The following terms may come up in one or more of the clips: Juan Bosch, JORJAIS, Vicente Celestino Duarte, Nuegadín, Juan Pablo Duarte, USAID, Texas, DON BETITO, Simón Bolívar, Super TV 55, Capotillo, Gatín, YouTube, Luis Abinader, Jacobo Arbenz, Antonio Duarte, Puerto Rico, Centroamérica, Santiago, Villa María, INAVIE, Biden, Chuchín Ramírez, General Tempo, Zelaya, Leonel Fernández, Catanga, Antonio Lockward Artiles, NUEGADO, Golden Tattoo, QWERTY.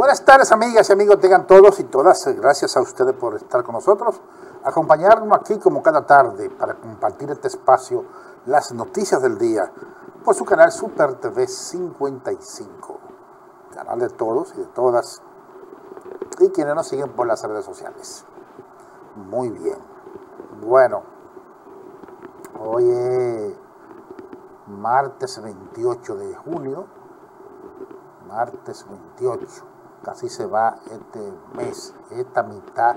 Buenas tardes, amigas y amigos, tengan todos y todas. Gracias a ustedes por estar con nosotros, acompañarnos aquí como cada tarde para compartir este espacio, las noticias del día, por su canal Super TV 55, canal de todos y de todas, y quienes nos siguen por las redes sociales. Muy bien. Bueno, hoy es martes 28 de junio, martes 28. Casi se va este mes, esta mitad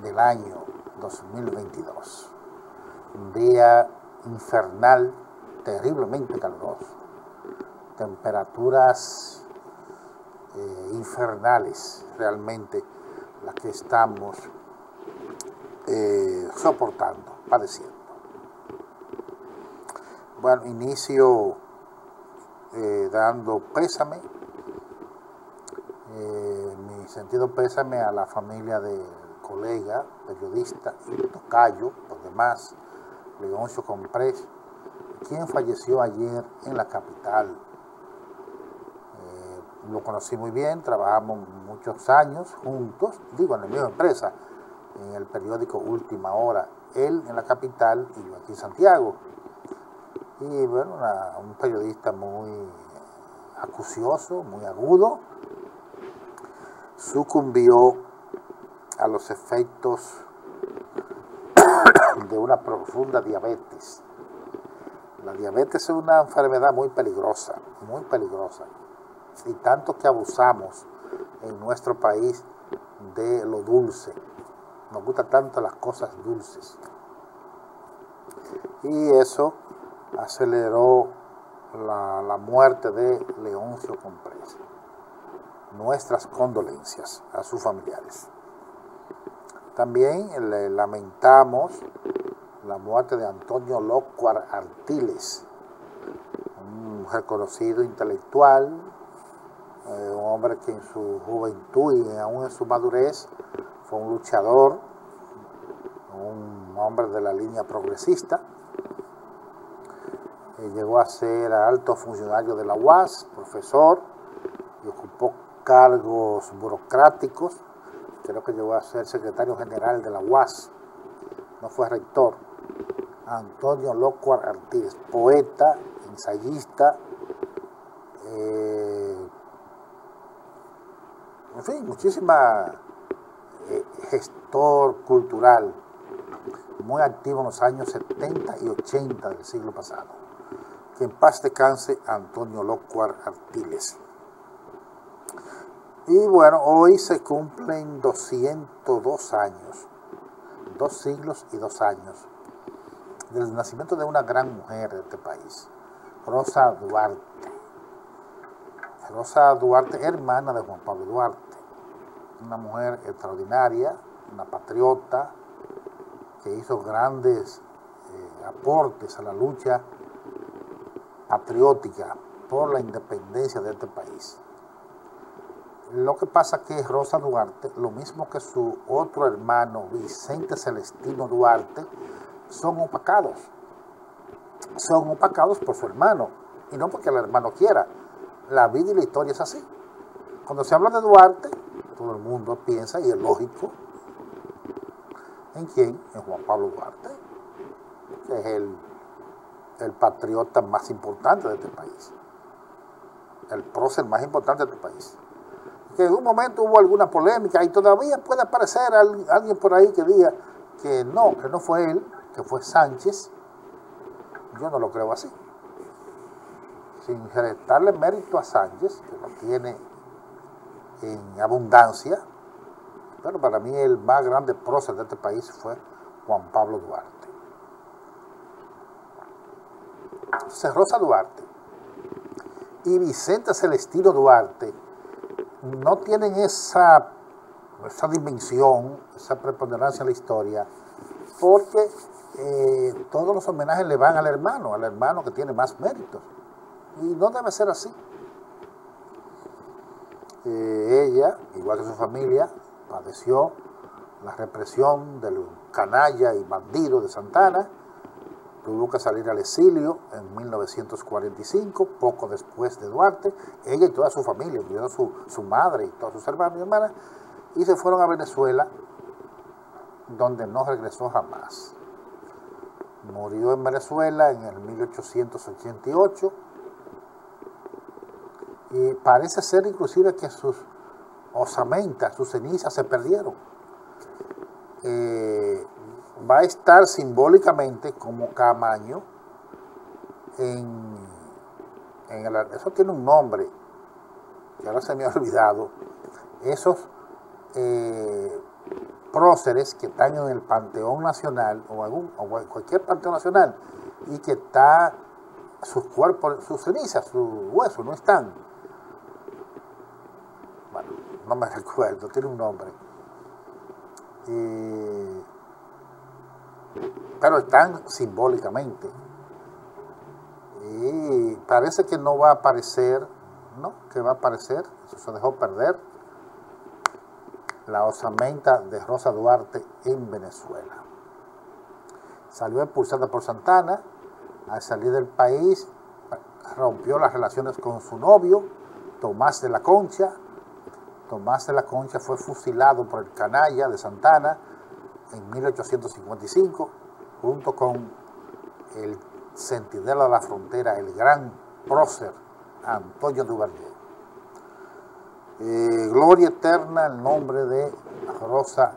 del año 2022. Un día infernal, terriblemente caluroso. Temperaturas infernales, realmente, las que estamos soportando, padeciendo. Bueno, inicio dando pésame. Mi sentido pésame a la familia del colega, periodista y tocayo, por demás, Leoncio Compre, quien falleció ayer en la capital. Lo conocí muy bien, trabajamos muchos años juntos, digo, en la misma empresa, en el periódico Última Hora, él en la capital y yo aquí en Santiago. Y bueno, un periodista muy acucioso, muy agudo, sucumbió a los efectos de una profunda diabetes. La diabetes es una enfermedad muy peligrosa, y tanto que abusamos en nuestro país de lo dulce. Nos gustan tanto las cosas dulces. Y eso aceleró la muerte de Leoncio Compre. Nuestras condolencias a sus familiares. También le lamentamos la muerte de Antonio Lockward Artiles, un reconocido intelectual, un hombre que en su juventud y aún en su madurez fue un luchador, un hombre de la línea progresista. Llegó a ser alto funcionario de la UAS, profesor, y ocupó cargos burocráticos. Creo que llegó a ser secretario general de la UAS, no fue rector. Antonio Lockward Artiles, poeta, ensayista, en fin, muchísima gestor cultural, muy activo en los años 70 y 80 del siglo pasado. Que en paz descanse Antonio Lockward Artiles. Y bueno, hoy se cumplen 202 años, 2 siglos y 2 años, del nacimiento de una gran mujer de este país, Rosa Duarte. Rosa Duarte, hermana de Juan Pablo Duarte, una mujer extraordinaria, una patriota, que hizo grandes aportes a la lucha patriótica por la independencia de este país. Lo que pasa es que Rosa Duarte, lo mismo que su otro hermano Vicente Celestino Duarte, son opacados por su hermano, y no porque el hermano quiera. La vida y la historia es así. Cuando se habla de Duarte, todo el mundo piensa, y es lógico, ¿en quién? En Juan Pablo Duarte, que es el patriota más importante de este país, el prócer más importante de este país. Que en un momento hubo alguna polémica y todavía puede aparecer alguien por ahí que diga que no fue él, que fue Sánchez. Yo no lo creo así. Sin restarle mérito a Sánchez, que lo tiene en abundancia, pero para mí el más grande prócer de este país fue Juan Pablo Duarte. Entonces, Rosa Duarte y Vicente Celestino Duarte no tienen esa dimensión, esa preponderancia en la historia, porque todos los homenajes le van al hermano que tiene más méritos. Y no debe ser así. Ella, igual que su familia, padeció la represión del canalla y bandido de Santana, tuvo que salir al exilio en 1945, poco después de Duarte, ella y toda su familia, incluyendo su madre y todos sus hermanos y hermanas, y se fueron a Venezuela, donde no regresó jamás. Murió en Venezuela en el 1888, y parece ser inclusive que sus osamentas, sus cenizas se perdieron. Va a estar simbólicamente como Camaño eso tiene un nombre que ahora se me ha olvidado. Esos próceres que están en el Panteón Nacional o en cualquier Panteón Nacional y que está sus cuerpos, sus cenizas, sus huesos no están. Bueno, no me recuerdo, tiene un nombre. Pero están simbólicamente. Y parece que no va a aparecer, ¿no? Que va a aparecer, se dejó perder la osamenta de Rosa Duarte en Venezuela. Salió impulsada por Santana, al salir del país rompió las relaciones con su novio, Tomás de la Concha. Tomás de la Concha fue fusilado por el canalla de Santana en 1855, junto con el centinela de la frontera, el gran prócer Antonio Duarte. Gloria eterna en nombre de Rosa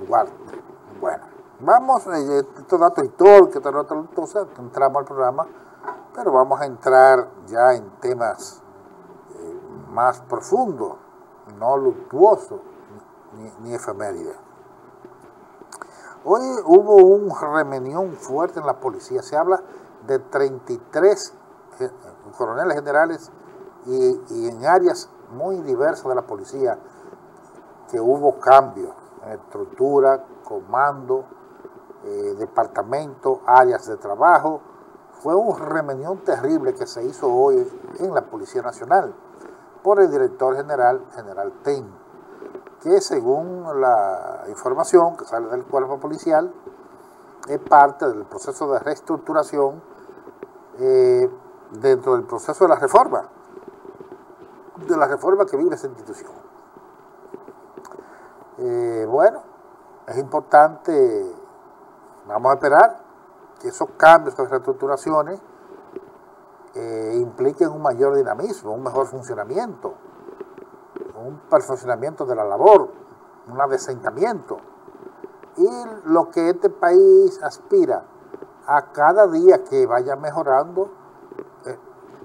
Duarte. Bueno, vamos, estos datos históricos, entonces entramos al programa, pero vamos a entrar ya en temas más profundos, no luctuosos, ni efeméride. Hoy hubo un remenión fuerte en la policía. Se habla de 33 coroneles generales y en áreas muy diversas de la policía que hubo cambios en estructura, comando, departamento, áreas de trabajo. Fue un remenión terrible que se hizo hoy en la Policía Nacional por el director general, General Tempo, que según la información que sale del cuerpo policial, es parte del proceso de reestructuración dentro del proceso de la reforma, que vive esa institución. Bueno, es importante, vamos a esperar que esos cambios, esas reestructuraciones impliquen un mayor dinamismo, un mejor funcionamiento, un perfeccionamiento de la labor, un adesentamiento. Y lo que este país aspira a cada día que vaya mejorando,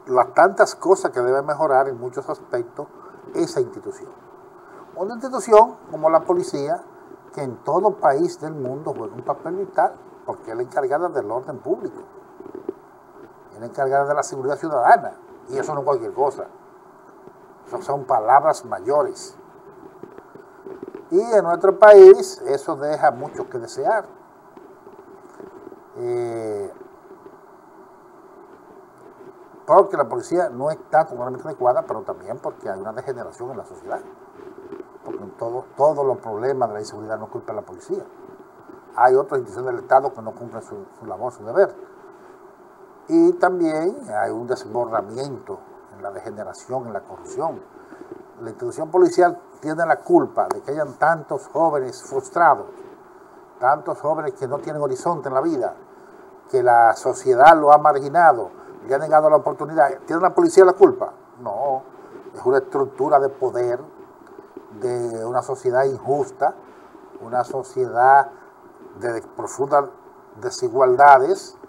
las tantas cosas que debe mejorar en muchos aspectos, esa institución. Una institución como la policía, que en todo país del mundo juega un papel vital, porque es la encargada del orden público, es la encargada de la seguridad ciudadana, y eso no es cualquier cosa. Son palabras mayores. Y en nuestro país eso deja mucho que desear. Porque la policía no está totalmente adecuada, pero también porque hay una degeneración en la sociedad. Porque en todos los problemas de la inseguridad no culpa a la policía. Hay otras instituciones del Estado que no cumplen su labor, su deber. Y también hay un desbordamiento, la degeneración, en la corrupción. La institución policial tiene la culpa de que hayan tantos jóvenes frustrados, tantos jóvenes que no tienen horizonte en la vida, que la sociedad lo ha marginado, le ha negado la oportunidad. ¿Tiene la policía la culpa? No, es una estructura de poder de una sociedad injusta, una sociedad de profundas desigualdades,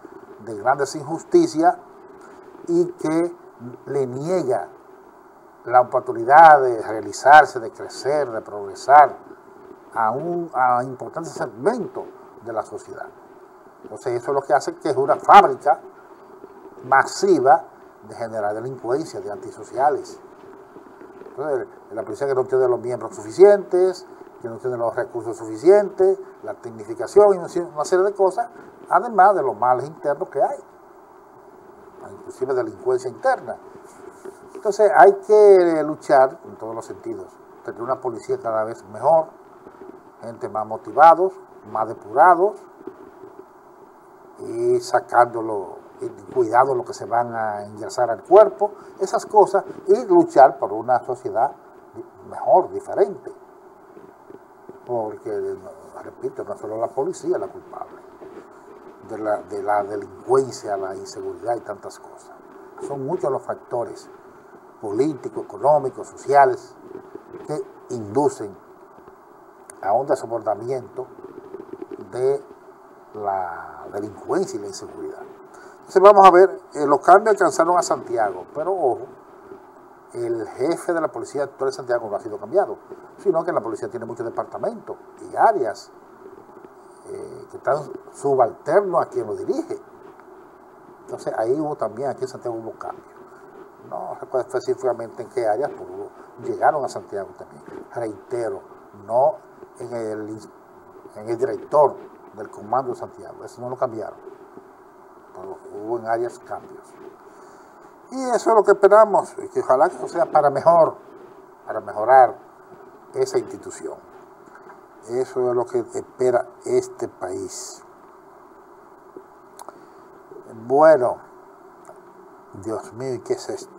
de grandes injusticias, y que le niega la oportunidad de realizarse, de crecer, de progresar a un importante segmento de la sociedad. Entonces eso es lo que hace que es una fábrica masiva de generar delincuencia, de antisociales. Entonces la policía que no tiene los miembros suficientes, que no tiene los recursos suficientes, la tecnificación y una serie de cosas, además de los males internos que hay, inclusive delincuencia interna. Entonces hay que luchar en todos los sentidos, tener una policía cada vez mejor, gente más motivados, más depurados, y sacándolo, y cuidado lo que se van a ingresar al cuerpo, esas cosas, y luchar por una sociedad mejor, diferente. Porque, repito, no solo la policía es la culpable de la delincuencia, la inseguridad y tantas cosas. Son muchos los factores políticos, económicos, sociales, que inducen a un desbordamiento de la delincuencia y la inseguridad. Entonces vamos a ver, los cambios alcanzaron a Santiago, pero ojo, el jefe de la policía actual de Santiago no ha sido cambiado, sino que la policía tiene muchos departamentos y áreas que están subalternos a quien lo dirige. Entonces ahí hubo también, aquí en Santiago hubo cambios. No recuerdo específicamente en qué áreas, pero llegaron a Santiago también. Reitero, no en el director del comando de Santiago, eso no lo cambiaron, pero hubo en áreas cambios. Y eso es lo que esperamos, y que ojalá que sea para mejor, para mejorar esa institución. Eso es lo que espera este país. Bueno, Dios mío, ¿y qué es esto?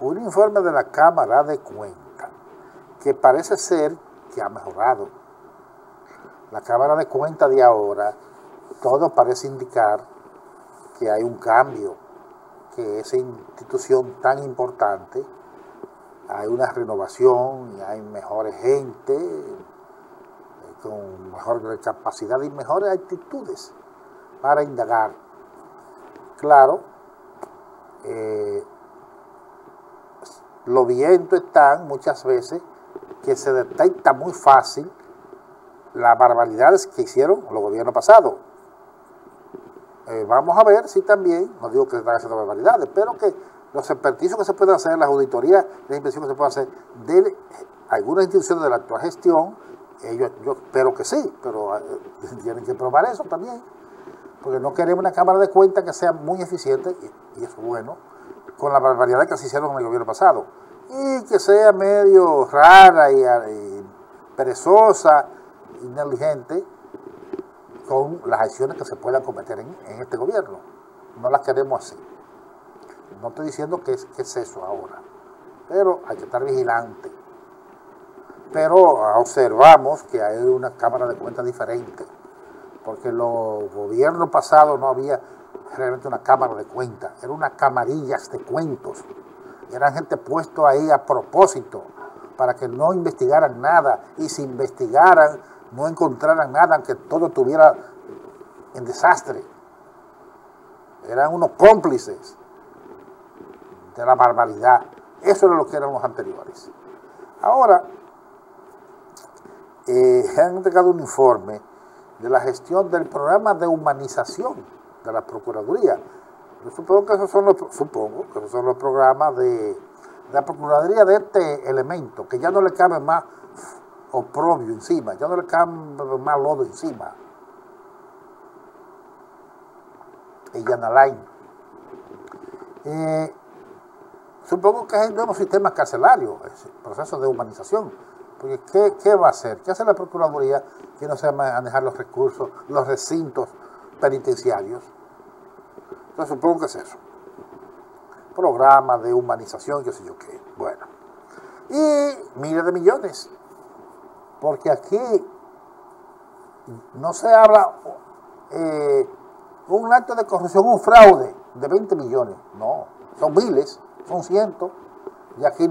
Un informe de la Cámara de Cuentas, que parece ser que ha mejorado. La Cámara de Cuentas de ahora, todo parece indicar que hay un cambio, que esa institución tan importante, hay una renovación, hay mejores gente, con mejor capacidad y mejores actitudes para indagar. Claro, lo viento están muchas veces que se detecta muy fácil las barbaridades que hicieron los gobiernos pasados. Vamos a ver si también, no digo que están haciendo barbaridades, pero que los experticios que se pueden hacer, las auditorías, las inversiones que se pueden hacer de algunas instituciones de la actual gestión, yo espero que sí, pero tienen que probar eso también, porque no queremos una Cámara de Cuentas que sea muy eficiente, y es bueno, con la barbaridad que se hicieron en el gobierno pasado, y que sea medio rara y perezosa, negligente, con las acciones que se puedan cometer en este gobierno. No las queremos así. No estoy diciendo que es eso ahora, pero hay que estar vigilante. Pero observamos que hay una Cámara de Cuentas diferente, porque en los gobiernos pasados no había realmente una Cámara de Cuentas, eran unas camarillas de cuentos, eran gente puesto ahí a propósito, para que no investigaran nada, y si investigaran, no encontraran nada, aunque todo estuviera en desastre. Eran unos cómplices de la barbaridad. Eso era lo que eran los anteriores. Ahora, han entregado un informe de la gestión del programa de humanización de la Procuraduría. Yo supongo que esos son los programas de la Procuraduría de este elemento, que ya no le cabe más oprobio encima, ya no le cabe más lodo encima. Y Yanalain. Supongo que es el nuevo sistema carcelario, ese proceso de humanización. Porque ¿qué va a hacer? ¿Qué hace la Procuraduría que no se va a manejar los recursos, los recintos penitenciarios? Entonces supongo que es eso. Programa de humanización, qué sé yo qué. Bueno. Y miles de millones. Porque aquí no se habla un acto de corrupción, un fraude de 20 millones. No, son miles, son cientos. Y aquí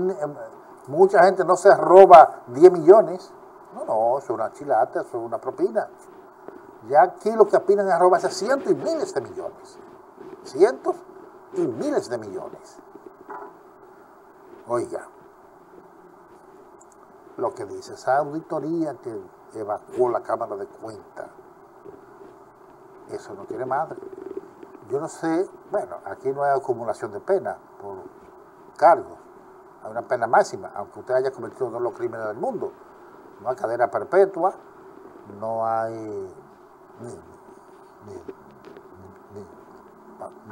mucha gente no se roba 10 millones. No, eso es una chilata, eso es una propina. Ya aquí lo que opinan es robarse cientos y miles de millones. Cientos y miles de millones. Oiga. Lo que dice esa auditoría que evacuó la Cámara de Cuentas, eso no tiene madre. Yo no sé, bueno, aquí no hay acumulación de pena por cargos, hay una pena máxima, aunque usted haya cometido todos los crímenes del mundo. No hay cadena perpetua, no hay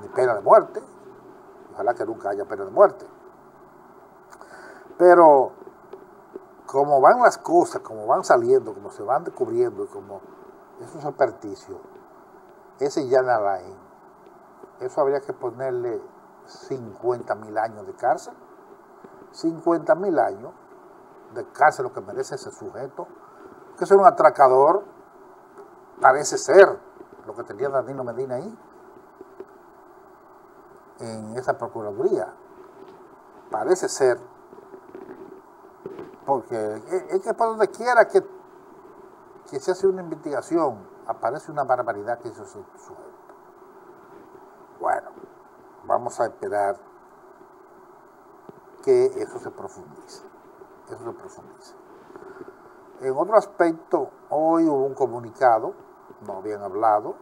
ni pena de muerte, ojalá que nunca haya pena de muerte. Pero como van las cosas, como van saliendo, como se van descubriendo, y como esos desperdicios, ese ya la hay. Eso habría que ponerle 50.000 años de cárcel. 50.000 años de cárcel lo que merece ese sujeto, que es un atracador, parece ser lo que tenía Danilo Medina ahí, en esa procuraduría. Parece ser, porque es que por donde quiera que se hace una investigación, aparece una barbaridad que hizo ese sujeto. Bueno, vamos a esperar que eso se profundice. Eso se profundice. En otro aspecto, hoy hubo un comunicado, no habían hablado,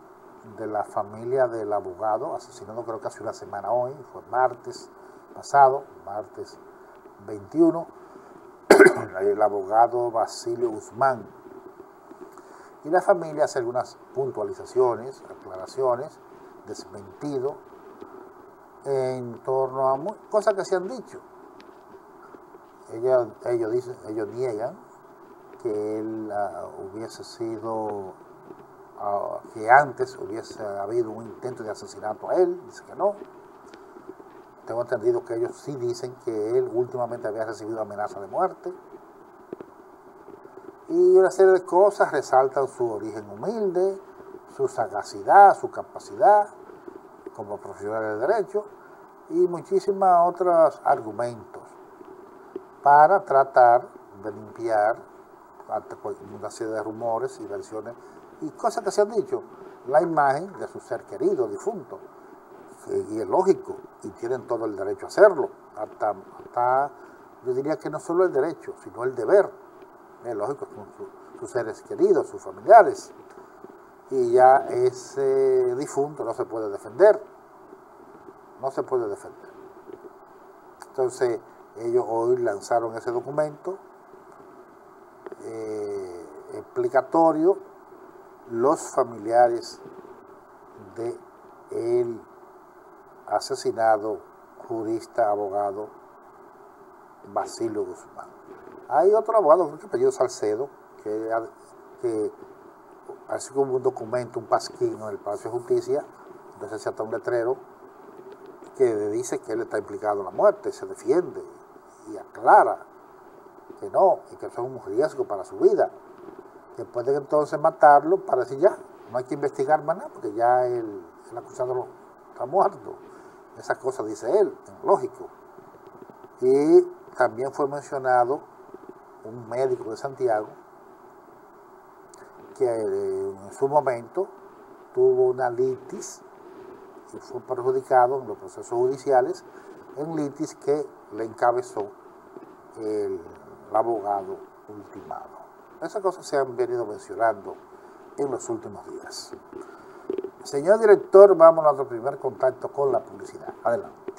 de la familia del abogado asesinado, creo que hace una semana hoy, fue martes pasado, martes 21, el abogado Basilio Guzmán. Y la familia hace algunas puntualizaciones, aclaraciones, desmentido, en torno a cosas que se han dicho. Ellos niegan que él hubiese sido, que antes hubiese habido un intento de asesinato a él, dice que no. Tengo entendido que ellos sí dicen que él últimamente había recibido amenaza de muerte. Y una serie de cosas resaltan su origen humilde, su sagacidad, su capacidad como profesional de derecho y muchísimos otros argumentos para tratar de limpiar una serie de rumores y versiones y cosas que se han dicho, la imagen de su ser querido, difunto. Y es lógico, y tienen todo el derecho a hacerlo, hasta yo diría que no solo el derecho, sino el deber. Es lógico, son sus seres queridos, sus familiares, y ya ese difunto no se puede defender, no se puede defender. Entonces, ellos hoy lanzaron ese documento explicatorio, los familiares de él asesinado jurista, abogado Basilio Guzmán. Hay otro abogado, creo que apellido Salcedo, que así como un documento, un pasquino en el Palacio de Justicia, entonces se ata un letrero que dice que él está implicado en la muerte, se defiende y aclara que no, y que eso es un riesgo para su vida, que pueden entonces matarlo para decir ya, no hay que investigar más nada, porque ya el acusado está muerto. Esa cosa dice él, lógico. Y también fue mencionado un médico de Santiago que en su momento tuvo una litis y fue perjudicado en los procesos judiciales, en litis que le encabezó el abogado ultimado. Esas cosas se han venido mencionando en los últimos días. Señor director, vamos a nuestro primer contacto con la publicidad. Adelante.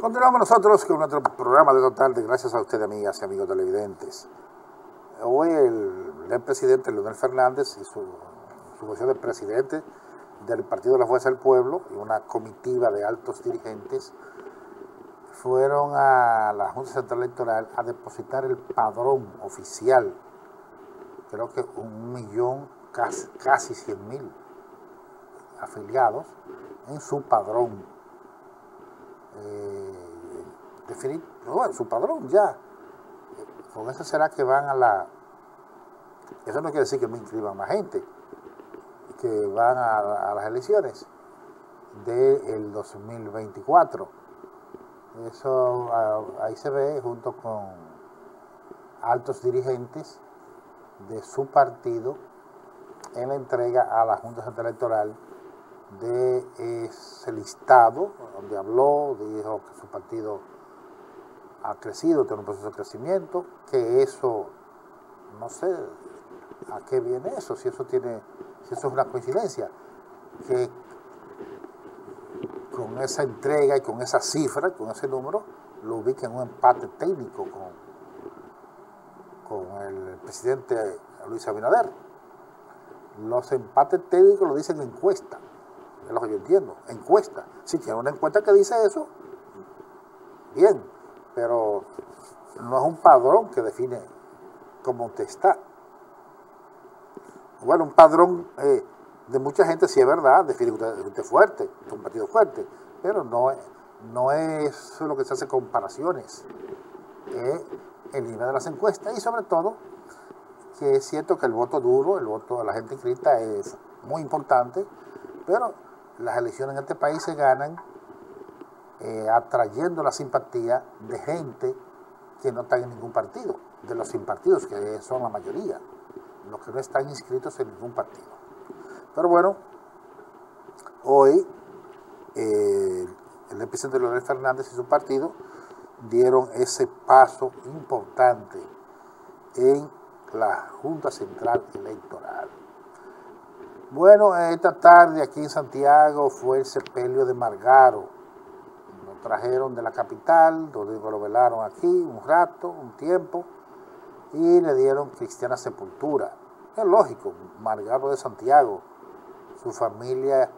Continuamos nosotros con nuestro programa de Total de Gracias a ustedes, amigas y amigos televidentes. Hoy el presidente Leonel Fernández y su función de presidente del Partido de la Fuerza del Pueblo y una comitiva de altos dirigentes fueron a la Junta Central Electoral a depositar el padrón oficial, creo que 1 millón, casi 100.000 afiliados en su padrón. Bueno, su padrón ya. Con eso será que van a la... Eso no quiere decir que me inscriban más gente, que van a las elecciones del 2024. Eso ahí se ve junto con altos dirigentes de su partido en la entrega a la Junta Central Electoral de ese listado, donde habló, dijo que su partido ha crecido, tiene un proceso de crecimiento, que eso, no sé a qué viene eso, si eso es una coincidencia, que con esa entrega y con esa cifra, con ese número, lo ubica en un empate técnico con el presidente Luis Abinader. Los empates técnicos lo dicen encuesta. Es lo que yo entiendo, encuesta. Si tiene una encuesta que dice eso, bien, pero no es un padrón que define cómo usted está. Bueno, un padrón de mucha gente, sí es verdad, define que usted es fuerte, es un partido fuerte, pero no es lo que se hace comparaciones en el nivel de las encuestas y sobre todo que es cierto que el voto duro, el voto de la gente inscrita es muy importante, pero las elecciones en este país se ganan atrayendo la simpatía de gente que no está en ningún partido, de los sin partidos, que son la mayoría, los que no están inscritos en ningún partido. Pero bueno, hoy el presidente Leonel Fernández y su partido dieron ese paso importante en la Junta Central Electoral. Bueno, esta tarde aquí en Santiago fue el sepelio de Margaro. Lo trajeron de la capital, donde lo velaron aquí un rato, un tiempo, y le dieron cristiana sepultura. Es lógico, Margaro de Santiago, su familia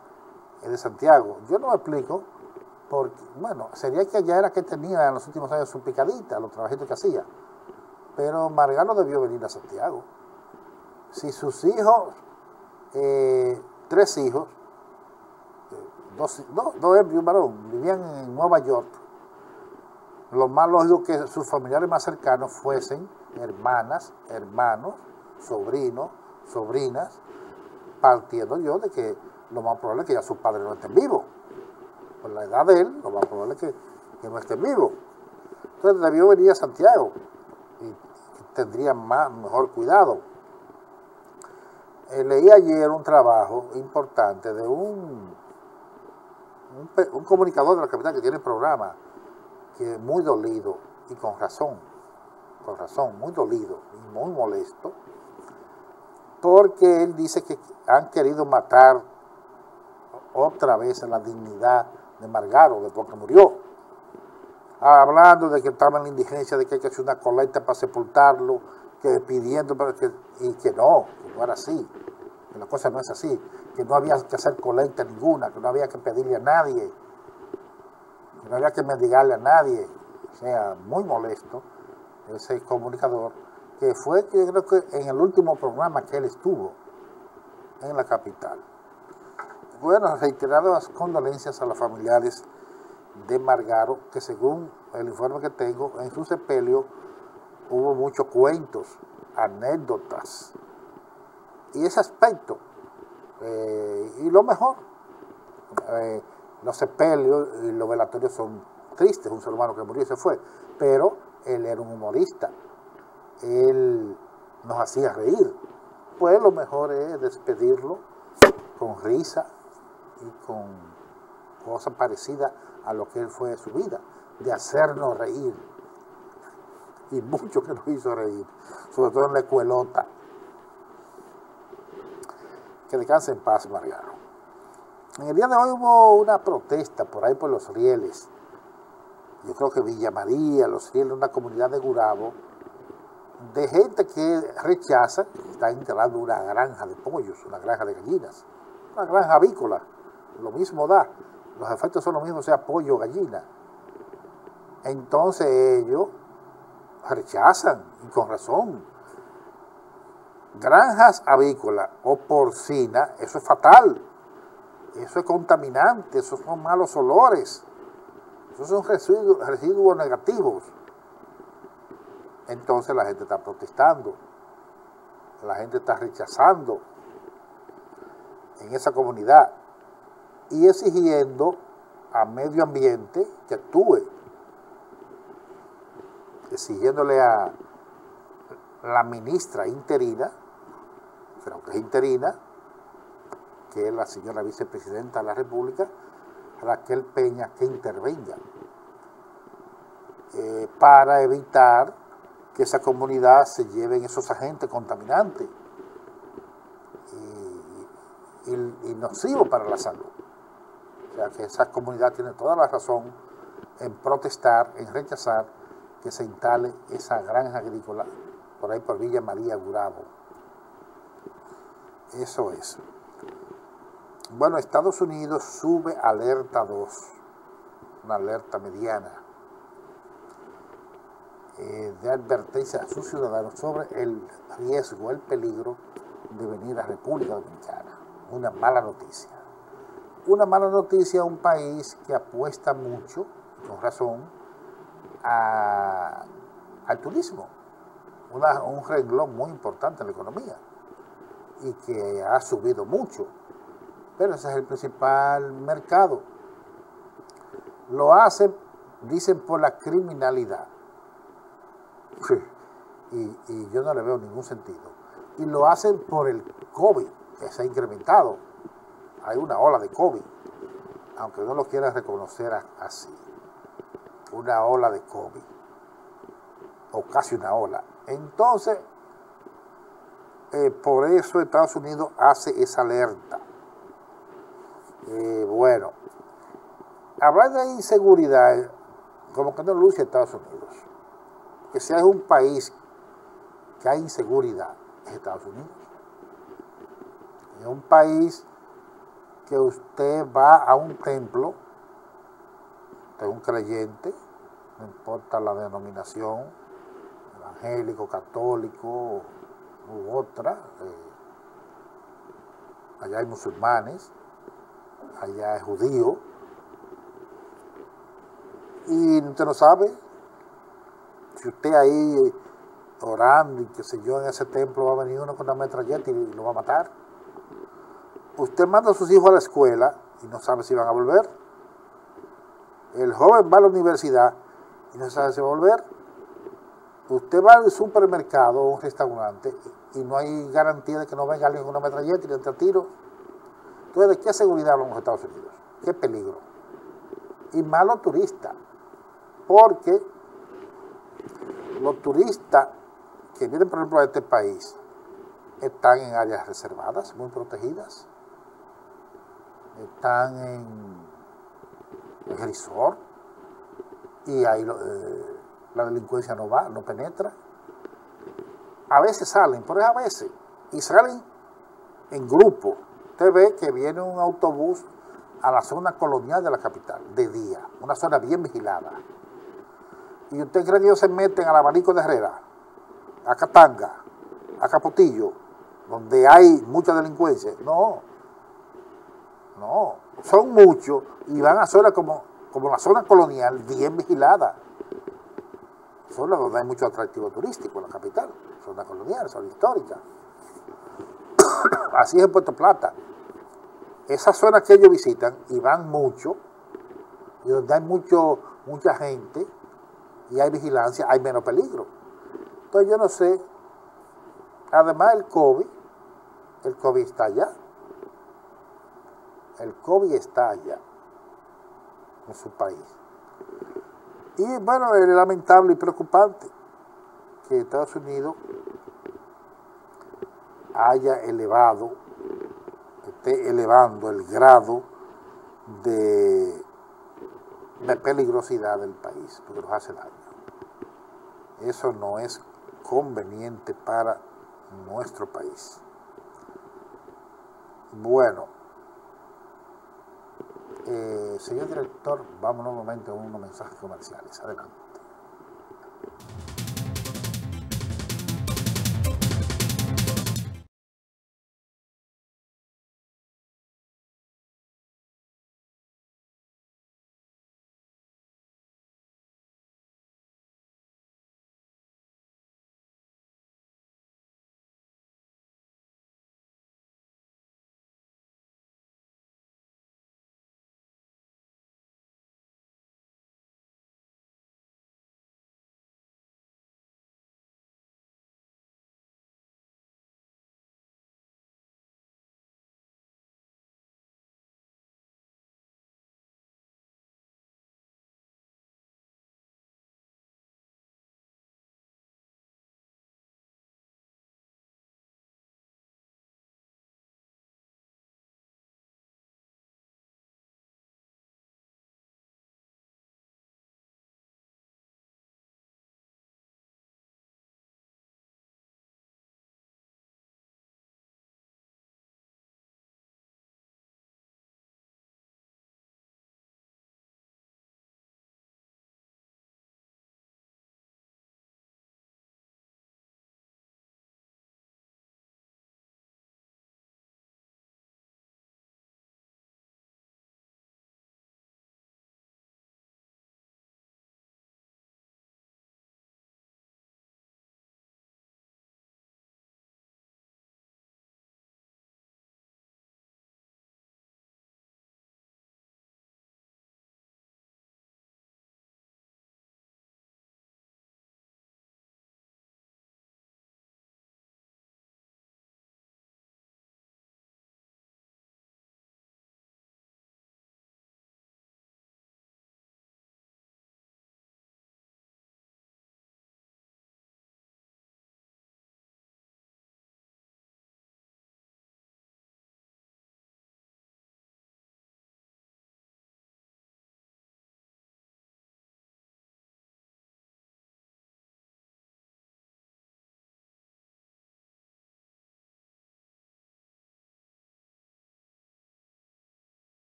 es de Santiago. Yo no me explico, porque, bueno, sería que allá era que tenía en los últimos años su picadita, los trabajitos que hacía, pero Margaro debió venir a Santiago. Si sus hijos... 3 hijos, 2 hembras y un varón, vivían en Nueva York. Lo más lógico que sus familiares más cercanos fuesen hermanas, hermanos, sobrinos, sobrinas, partiendo yo de que lo más probable es que ya sus padres no estén vivos. Por la edad de él, lo más probable es que no estén vivos. Entonces debió venir a Santiago y tendría mejor cuidado. Leí ayer un trabajo importante de un comunicador de la capital que tiene el programa, que es muy dolido, y con razón, muy dolido y muy molesto, porque él dice que han querido matar otra vez la dignidad de Margaro, después que murió, hablando de que estaba en la indigencia, de que hay que hacer una colecta para sepultarlo, que pidiendo, y que no era así, que la cosa no es así, que no había que hacer colecta ninguna, que no había que pedirle a nadie, que no había que mendigarle a nadie. O sea, muy molesto ese comunicador, que fue, yo creo que en el último programa que él estuvo en la capital. Bueno, reiteradas condolencias a los familiares de Margaro, que según el informe que tengo, en su sepelio hubo muchos cuentos, anécdotas, y ese aspecto, y lo mejor, los sepelios y los velatorios son tristes, un ser humano que murió y se fue, pero él era un humorista, él nos hacía reír, pues lo mejor es despedirlo con risa y con cosas parecidas a lo que él fue de su vida, de hacernos reír, y mucho que nos hizo reír, sobre todo en la escuelota. Que descanse en paz, Margaro. En el día de hoy hubo una protesta por ahí por Los Rieles, yo creo que Villa María, Los Rieles, una comunidad de Gurabo, de gente que rechaza, está instalando una granja de pollos, una granja de gallinas, una granja avícola, lo mismo da, los efectos son los mismos, sea pollo o gallina. Entonces ellos rechazan, y con razón. Granjas avícolas o porcina, eso es fatal, eso es contaminante, esos son malos olores, esos son residuos negativos. Entonces la gente está protestando, la gente está rechazando en esa comunidad y exigiendo a Medio Ambiente que actúe, exigiéndole a la ministra interina, creo que es interina, que es la señora vicepresidenta de la República, Raquel Peña, que intervenga para evitar que esa comunidad se lleven esos agentes contaminantes y nocivos para la salud. O sea, que esa comunidad tiene toda la razón en protestar, en rechazar que se instale esa granja agrícola por ahí por Villa María, Gurabo. Eso es. Bueno, Estados Unidos sube alerta 2, una alerta mediana, de advertencia a sus ciudadanos sobre el riesgo, el peligro de venir a República Dominicana. Una mala noticia. Una mala noticia a un país que apuesta mucho, con razón, al turismo. Un renglón muy importante en la economía y que ha subido mucho. Pero ese es el principal mercado. Lo hacen, dicen, por la criminalidad. Y yo no le veo ningún sentido. Y lo hacen por el COVID, que se ha incrementado. Hay una ola de COVID, aunque no lo quieran reconocer así. Una ola de COVID, o casi una ola. Entonces, por eso Estados Unidos hace esa alerta. Bueno, hablar de inseguridad, como que no luce Estados Unidos. Que si hay un país que hay inseguridad, es Estados Unidos. Es un país que usted va a un templo, usted es un creyente, no importa la denominación, evangélico, católico u otra, allá hay musulmanes, allá es judío, y usted no sabe si usted ahí orando y qué sé yo, en ese templo va a venir uno con una metralleta y lo va a matar. Usted manda a sus hijos a la escuela y no sabe si van a volver. El joven va a la universidad y no sabe si va a volver. Usted va al supermercado o un restaurante y no hay garantía de que no venga alguien con una metralleta y le entre tiros. Entonces, ¿de qué seguridad hablamos en Estados Unidos? ¿Qué peligro? Y malo turista, porque los turistas que vienen, por ejemplo, a este país, están en áreas reservadas, muy protegidas, están en el resort, y ahí la delincuencia no va, no penetra. A veces salen, pero es a veces, y salen en grupo. Usted ve que viene un autobús a la zona colonial de la capital, de día, una zona bien vigilada. ¿Y usted cree que ellos se meten al Abanico de Herrera, a Catanga, a Capotillo, donde hay mucha delincuencia? No, no, son muchos y van a zonas como la zona colonial, bien vigilada. Zona donde hay mucho atractivo turístico en la capital, zona colonial, zona histórica. Así es en Puerto Plata. Esas zonas que ellos visitan y van mucho, y donde hay mucha gente, y hay vigilancia, hay menos peligro. Entonces yo no sé, además el COVID está allá, el COVID está allá, en su país. Y bueno, es lamentable y preocupante que Estados Unidos haya esté elevando el grado de de peligrosidad del país, porque nos hace daño. Eso no es conveniente para nuestro país. Bueno, señor director, vámonos un momento a unos mensajes comerciales. Adelante.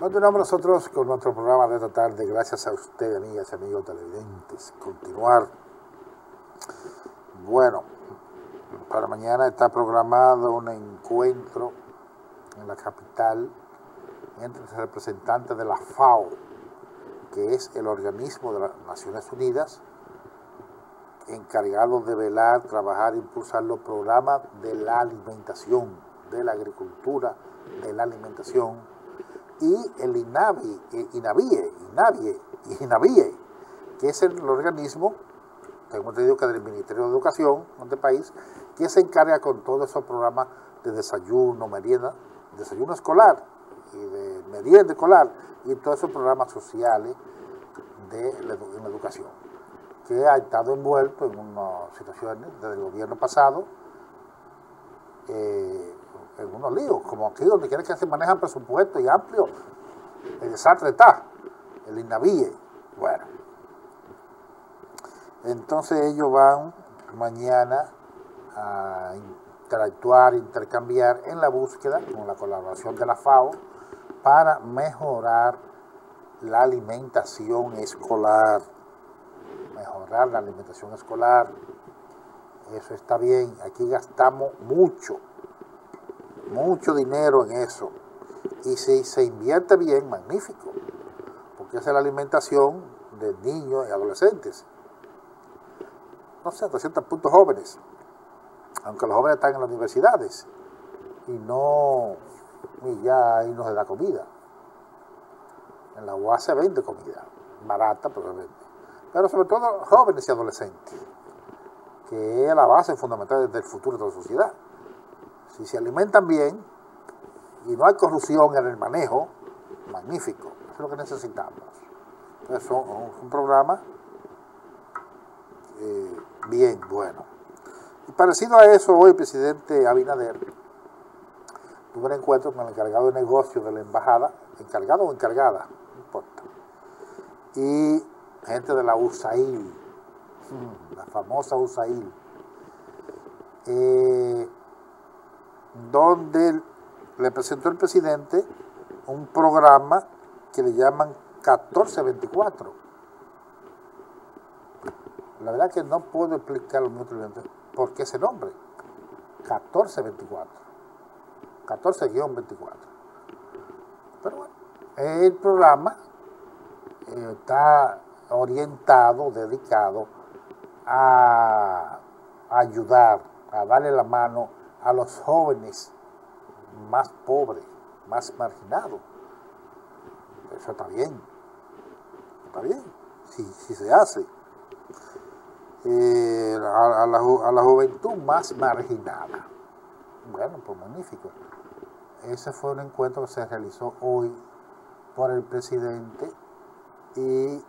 Continuamos nosotros con nuestro programa de esta tarde. Gracias a usted, amigas y amigos televidentes. Continuar. Bueno, para mañana está programado un encuentro en la capital entre los representantes de la FAO, que es el organismo de las Naciones Unidas encargado de velar, trabajar e impulsar los programas de la alimentación, de la agricultura, de la alimentación, y el INAVIE, que es el organismo, tengo entendido que del Ministerio de Educación de este país, que se encarga con todos esos programas de desayuno, merienda, desayuno escolar y de merienda escolar y todos esos programas sociales de la educación, que ha estado envuelto en unas situaciones desde el gobierno pasado, en unos líos, como aquí donde quieren que se manejan presupuestos y amplios, el SATRETA, el INAVIE. Bueno, entonces ellos van mañana a interactuar, intercambiar en la búsqueda con la colaboración de la FAO para mejorar la alimentación escolar. Mejorar la alimentación escolar, eso está bien, aquí gastamos mucho dinero en eso, y si se invierte bien, magnífico, porque esa es la alimentación de niños y adolescentes, no sé, hasta ciertos puntos jóvenes, aunque los jóvenes están en las universidades y ya ahí no se da comida. En la UAS se vende comida barata, pero sobre todo jóvenes y adolescentes, que es la base fundamental del futuro de la sociedad. Si se alimentan bien y no hay corrupción en el manejo, magnífico, eso es lo que necesitamos. Entonces es un programa bien bueno. Y parecido a eso, hoy el presidente Abinader tuvo un encuentro con el encargado de negocios de la embajada, encargado o encargada, no importa, y gente de la USAID, la famosa USAID, donde le presentó el presidente un programa que le llaman 1424. La verdad que no puedo explicar mucho por qué ese nombre, 1424, 14-24. Pero bueno, el programa está orientado, dedicado a ayudar, a darle la mano a los jóvenes más pobres, más marginados. Eso está bien, si se hace. A la juventud más marginada. Bueno, pues magnífico. Ese fue un encuentro que se realizó hoy por el presidente y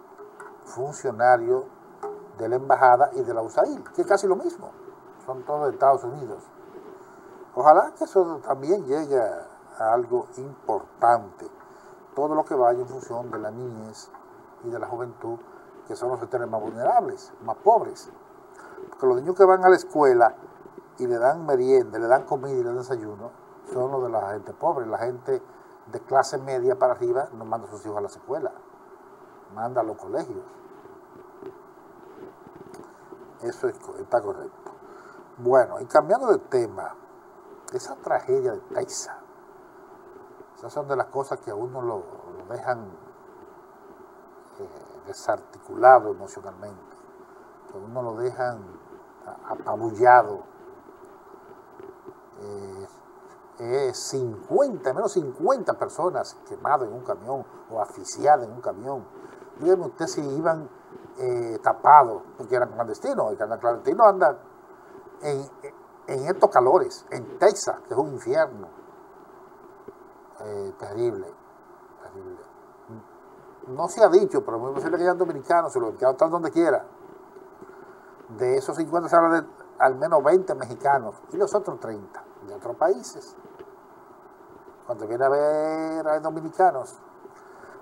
funcionarios de la embajada y de la USAID, que es casi lo mismo, son todos de Estados Unidos. Ojalá que eso también llegue a algo importante, todo lo que vaya en función de la niñez y de la juventud, que son los sectores más vulnerables, más pobres, porque los niños que van a la escuela y le dan merienda, le dan comida y le dan desayuno, son los de la gente pobre. La gente de clase media para arriba no manda a sus hijos a la escuela, manda a los colegios. Eso está correcto. Bueno, y cambiando de tema, esa tragedia de Texas, esas son de las cosas que a uno lo dejan desarticulado emocionalmente, que a uno lo dejan apabullado. Menos 50 personas quemadas en un camión o asfixiadas en un camión. Díganme usted si iban tapados, porque eran clandestinos. El clandestino anda en estos calores, en Texas, que es un infierno terrible. No se ha dicho, pero es muy posible que hayan dominicanos, los dominicanos están donde quiera. De esos 50 se habla de al menos 20 mexicanos y los otros 30 de otros países. Cuando viene a ver a dominicanos.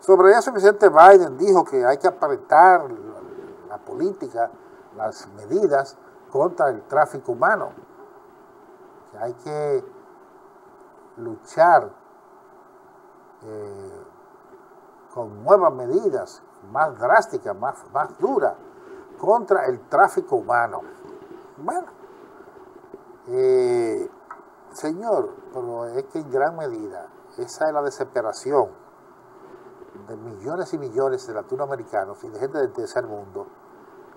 Sobre eso, el presidente Biden dijo que hay que apartar la política, las medidas contra el tráfico humano. Que hay que luchar con nuevas medidas más drásticas, más duras, contra el tráfico humano. Bueno, señor, pero es que en gran medida esa es la desesperación de millones y millones de latinoamericanos y de gente del tercer mundo,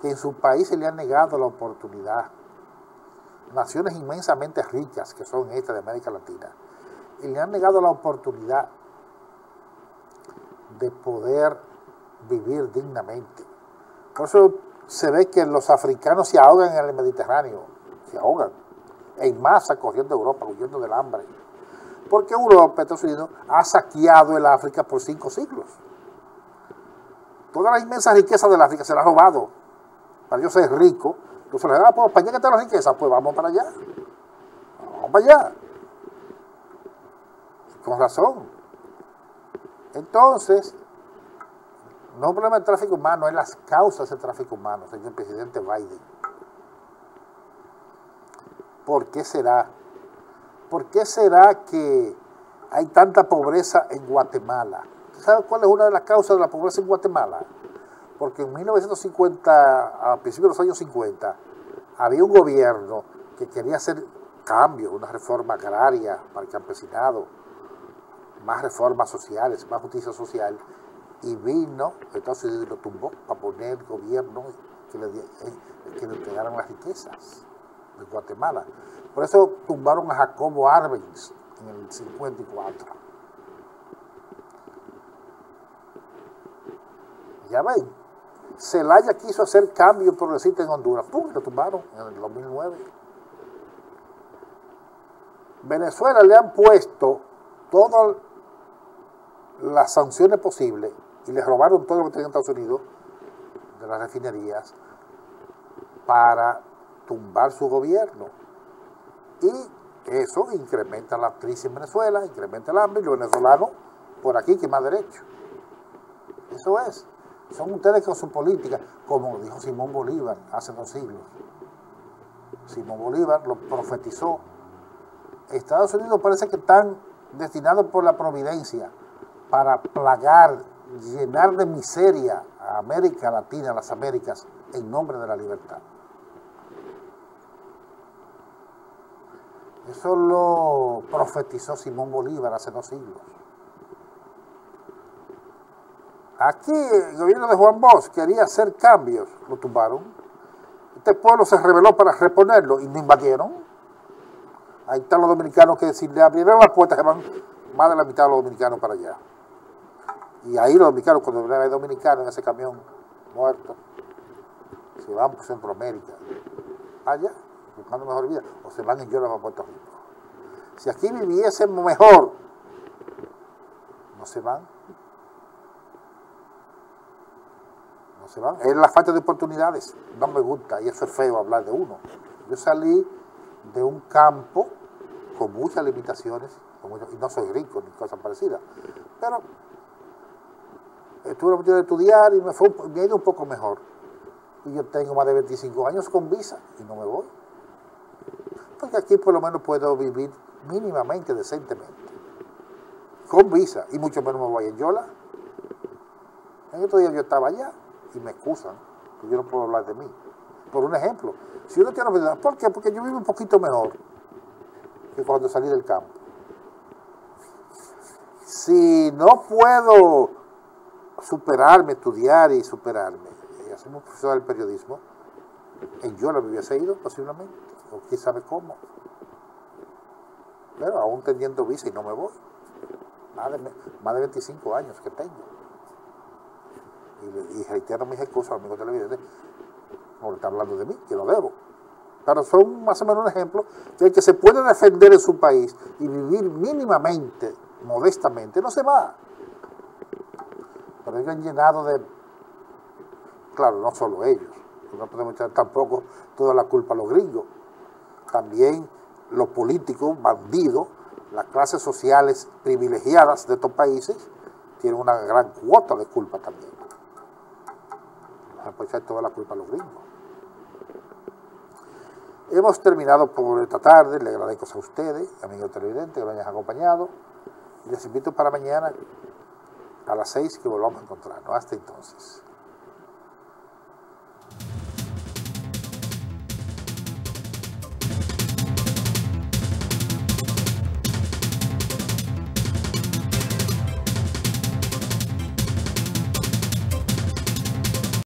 que en su país se le han negado la oportunidad. Naciones inmensamente ricas, que son estas de América Latina, y le han negado la oportunidad de poder vivir dignamente. Por eso se ve que los africanos se ahogan en el Mediterráneo, se ahogan en masa corriendo a Europa, huyendo del hambre. Porque Europa, Estados Unidos, ha saqueado el África por 5 siglos. Toda la inmensa riqueza del África se la ha robado. Para yo ser rico, entonces le da, pues, ¿para allá que está la riqueza? Pues vamos para allá. Vamos para allá. Con razón. Entonces, no es un problema del tráfico humano, es las causas del tráfico humano, señor presidente Biden. ¿Por qué será? ¿Por qué será que hay tanta pobreza en Guatemala? ¿Sabe cuál es una de las causas de la pobreza en Guatemala? Porque en 1950, a principios de los años 50, había un gobierno que quería hacer cambios, una reforma agraria para el campesinado, más reformas sociales, más justicia social, y vino, entonces lo tumbó para poner gobierno que le entregaran las riquezas de Guatemala. Por eso tumbaron a Jacobo Arbenz en el 54. Ya ven, Zelaya quiso hacer cambio progresista en Honduras. ¡Pum! Lo tumbaron en el 2009. Venezuela le han puesto todas las sanciones posibles y les robaron todo lo que tenían en Estados Unidos de las refinerías para tumbar su gobierno. Y eso incrementa la crisis en Venezuela, incrementa el hambre, y los venezolanos por aquí que más derecho. Eso es. Son ustedes con su política, como dijo Simón Bolívar hace 2 siglos. Simón Bolívar lo profetizó. Estados Unidos parece que están destinados por la providencia para plagar, llenar de miseria a América Latina, las Américas, en nombre de la libertad. Eso lo profetizó Simón Bolívar hace 2 siglos. Aquí el gobierno de Juan Bosch quería hacer cambios, lo tumbaron. Este pueblo se rebeló para reponerlo y lo invadieron. Ahí están los dominicanos que si le abrieron las puertas se van más de la mitad de los dominicanos para allá. Y ahí los dominicanos, cuando ven a dominicanos en ese camión muerto, se van por Centroamérica, allá, buscando mejor vida, o se van en Yola para Puerto Rico. Si aquí viviésemos mejor, no se van. Se van. Es la falta de oportunidades, no me gusta, y eso es feo hablar de uno. Yo salí de un campo con muchas limitaciones, y no soy rico ni cosas parecidas, pero tuve la oportunidad de estudiar y me ha ido un poco mejor. Y yo tengo más de 25 años con visa y no me voy. Porque aquí por lo menos puedo vivir mínimamente, decentemente, con visa, y mucho menos me voy en Yola. El otro día yo estaba allá. Y me excusan, que yo no puedo hablar de mí. Por un ejemplo, si uno tiene oportunidad, ¿por qué? Porque yo vivo un poquito mejor que cuando salí del campo. Si no puedo superarme, estudiar y superarme, hacemos profesor del periodismo, yo no me hubiese ido posiblemente, o quién sabe cómo. Pero aún teniendo visa y no me voy. Más de 25 años que tengo. Y reitero mis excusas, amigos televidentes, porque está hablando de mí, que lo debo. Pero son más o menos un ejemplo de que se puede defender en su país y vivir mínimamente, modestamente, no se va. Pero ellos han llenado de... Claro, no solo ellos. No podemos echar tampoco toda la culpa a los gringos. También los políticos, bandidos, las clases sociales privilegiadas de estos países, tienen una gran cuota de culpa también. Para echar toda la culpa a los gringos. Hemos terminado por esta tarde. Le agradezco a ustedes, amigos televidentes, que me hayan acompañado. Les invito para mañana a las 6 que volvamos a encontrarnos. Hasta entonces.